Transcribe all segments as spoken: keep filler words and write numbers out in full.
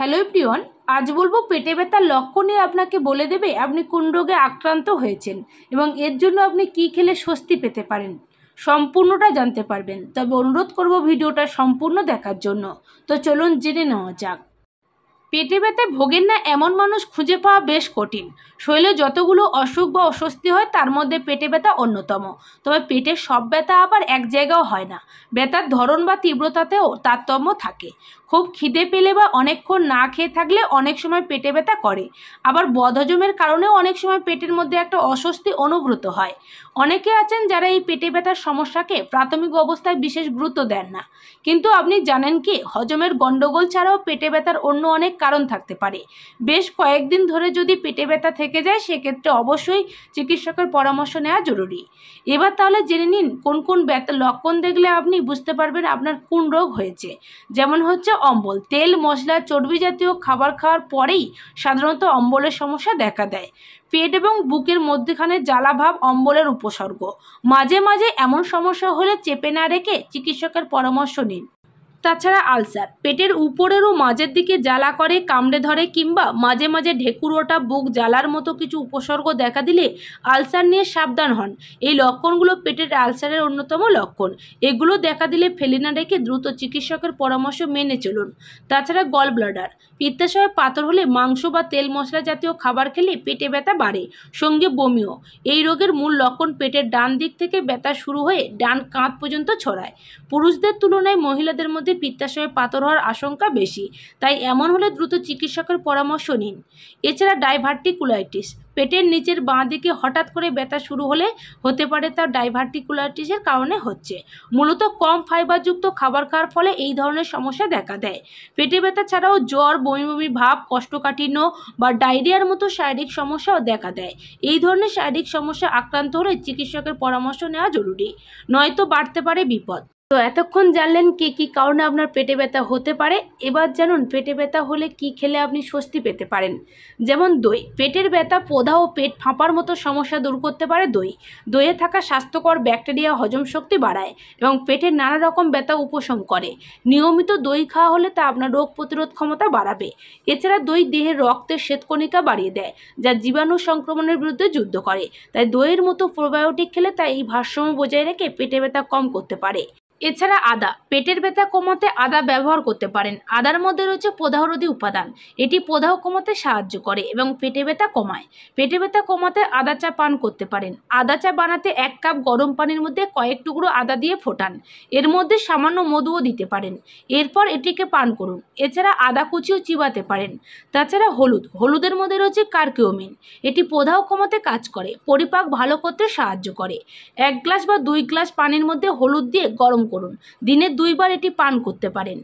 Hello everyone आज बोलबो पेटे ব্যথার लक्षणे आपनाके बोले देबे आपनी कोन रोगे आक्रांत হয়েছেন এবং এর জন্য আপনি কি খেলে স্বস্তি পেতে পারেন সম্পূর্ণটা জানতে পারবেন। তবে অনুরোধ করব ভিডিওটা সম্পূর্ণ দেখার জন্য। তো চলুন জেনে নেওয়া যাক। পেটে ব্যথায় ভোগেন না এমন মানুষ খুঁজে পাওয়া বেশ কঠিন। শরীরে যতগুলো অসুখ বা অস্বস্তি হয় তার মধ্যে পেটে ব্যথা অন্যতম। তবে পেটের সব ব্যথা আবার এক জায়গাও হয় না, ব্যথার ধরন বা তীব্রতাতেও তারতম্য থাকে। খুব খিদে পেলে বা অনেকক্ষণ না খেয়ে থাকলে অনেক সময় পেটে ব্যথা করে, আবার বদহজমের কারণেও অনেক সময় পেটের মধ্যে একটা অস্বস্তি অনুভূত হয়। অনেকে আছেন যারা এই পেটে ব্যথার সমস্যাকে প্রাথমিক অবস্থায় বিশেষ গুরুত্ব দেন না, কিন্তু আপনি জানেন কি হজমের গণ্ডগোল ছাড়াও পেটে ব্যথার অন্য অনেক কারণ থাকতে পারে। বেশ কয়েকদিন ধরে যদি পেটে ব্যথা থেকে যায় সেক্ষেত্রে অবশ্যই চিকিৎসকের পরামর্শ নেওয়া জরুরি। এবার তাহলে জেনে নিন কোন কোন ব্যথার লক্ষণ দেখলে আপনি বুঝতে পারবেন আপনার কোন রোগ হয়েছে। যেমন হচ্ছে অম্বল। তেল মশলা চর্বি জাতীয় খাবার খাওয়ার পরেই সাধারণত অম্বলের সমস্যা দেখা দেয়। পেট এবং বুকের মধ্যখানে জ্বালাভাব অম্বলের উপসর্গ। মাঝে মাঝে এমন সমস্যা হলে চেপে না রেখে চিকিৎসকের পরামর্শ নিন। তাছাড়া আলসার। পেটের উপরেরও মাঝের দিকে জ্বালা করে, কামড়ে ধরে কিংবা মাঝে মাঝে ঢেকুর ওঠা, বুক জ্বালার মতো কিছু উপসর্গ দেখা দিলে আলসার নিয়ে সাবধান হন। এই লক্ষণগুলো পেটের আলসারের অন্যতম লক্ষণ। এগুলো দেখা দিলে ফেলে না রেখে দ্রুত চিকিৎসকের পরামর্শ মেনে চলুন। তাছাড়া গল ব্লাডার। পিত্তাশয়ে পাথর হলে মাংস বা তেল মশলা জাতীয় খাবার খেলে পেটে ব্যথা বাড়ে, সঙ্গে বমিও। এই রোগের মূল লক্ষণ পেটের ডান দিক থেকে ব্যথা শুরু হয়ে ডান কাঁধ পর্যন্ত ছড়ায়। পুরুষদের তুলনায় মহিলাদের মধ্যে পিত্তাশয়ে পাথর হওয়ার আশঙ্কা বেশি, তাই এমন হলে দ্রুত চিকিৎসকের পরামর্শ নিন। এছাড়া ডাইভার্টিকুলাইটিস। পেটের নিচের বাঁ দিকে হঠাৎ করে ব্যথা শুরু হলে হতে পারে তা ডাইভার্টিকুলাইটিসের কারণে হচ্ছে। মূলত কম ফাইবারযুক্ত খাবার খাওয়ার ফলে এই ধরনের সমস্যা দেখা দেয়। পেটে ব্যথা ছাড়াও জ্বর, বমি বমি ভাব, কষ্টকাঠিন্য বা ডায়রিয়ার মতো শারীরিক সমস্যাও দেখা দেয়। এই ধরনের শারীরিক সমস্যা আক্রান্ত হলে চিকিৎসকের পরামর্শ নেওয়া জরুরি, নয়তো বাড়তে পারে বিপদ। তো এতক্ষণ জানলেন কে কী কারণে আপনার পেটে ব্যথা হতে পারে। এবার জানুন পেটে ব্যথা হলে কি খেলে আপনি স্বস্তি পেতে পারেন। যেমন দই। পেটের ব্যথা, প্রদাহ ও পেট ফাঁপার মতো সমস্যা দূর করতে পারে দই। দইয়ে থাকা স্বাস্থ্যকর ব্যাকটেরিয়া হজম শক্তি বাড়ায় এবং পেটের নানা রকম ব্যথা উপশম করে। নিয়মিত দই খাওয়া হলে তা আপনার রোগ প্রতিরোধ ক্ষমতা বাড়াবে। এছাড়া দই দেহের রক্তের শ্বেতকণিকা বাড়িয়ে দেয়, যা জীবাণু সংক্রমণের বিরুদ্ধে যুদ্ধ করে। তাই দইয়ের মতো প্রোবায়োটিক খেলে তা এই ভারসাম্য বজায় রেখে পেটে ব্যথা কম করতে পারে। এছাড়া আদা। পেটের ব্যথা কমাতে আদা ব্যবহার করতে পারেন। আদার মধ্যে রয়েছে প্রদাহরোধী উপাদান, এটি প্রদাহ কমাতে সাহায্য করে এবং পেটে ব্যথা কমায়। পেটে ব্যথা কমাতে আদা চা পান করতে পারেন। আদা চা বানাতে এক কাপ গরম পানির মধ্যে কয়েক টুকরো আদা দিয়ে ফোটান, এর মধ্যে সামান্য মধুও দিতে পারেন, এরপর এটিকে পান করুন। এছাড়া আদা কুচিও চিবাতে পারেন। তাছাড়া হলুদ। হলুদের মধ্যে রয়েছে কারকিউমিন, এটি প্রদাহ কমাতে কাজ করে, পরিপাক ভালো করতে সাহায্য করে। এক গ্লাস বা দুই গ্লাস পানির মধ্যে হলুদ দিয়ে গরম করুন। দিনে দুইবার এটি পান করতে পারেন।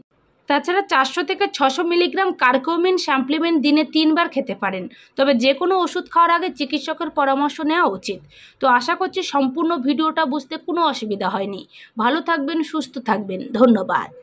তাছাড়া চারশো থেকে ছশো মিলিগ্রাম কারকিউমিন সাপ্লিমেন্ট দিনে তিনবার খেতে পারেন। তবে যে কোনো ওষুধ খাওয়ার আগে চিকিৎসকের পরামর্শ নেওয়া উচিত। তো আশা করছি সম্পূর্ণ ভিডিওটা বুঝতে কোনো অসুবিধা হয়নি। ভালো থাকবেন, সুস্থ থাকবেন, ধন্যবাদ।